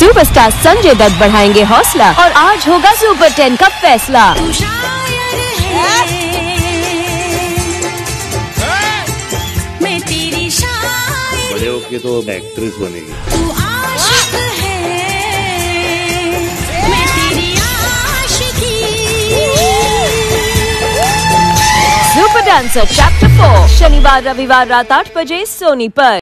Superstar Sanjay Dutt बढ़ाएंगे हौसला और आज होगा सुपर 10 का फैसला। बड़े होके तो एक्ट्रेस बनेगी। सुपर डांसर चैप्टर 4 शनिवार रविवार रात 8 बजे सोनी पर।